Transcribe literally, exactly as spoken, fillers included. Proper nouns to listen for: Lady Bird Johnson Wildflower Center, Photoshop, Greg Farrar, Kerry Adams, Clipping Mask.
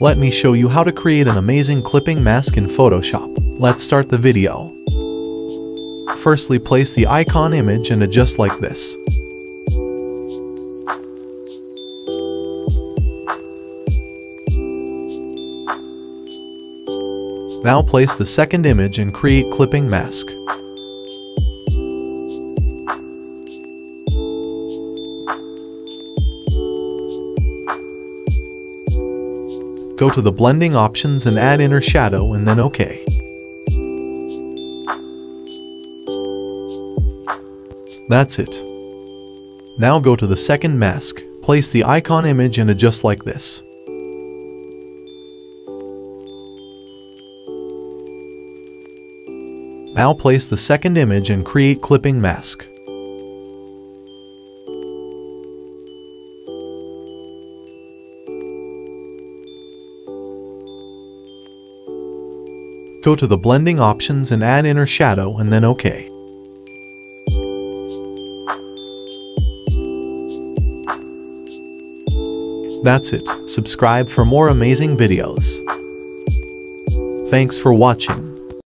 Let me show you how to create an amazing clipping mask in Photoshop. Let's start the video. Firstly, place the icon image and adjust like this. Now place the second image and create clipping mask. Go to the blending options and add inner shadow and then OK. That's it. Now go to the second mask, place the icon image and adjust like this. Now place the second image and create clipping mask. Go to the blending options and add inner shadow and then OK. That's it. Subscribe for more amazing videos. Thanks for watching.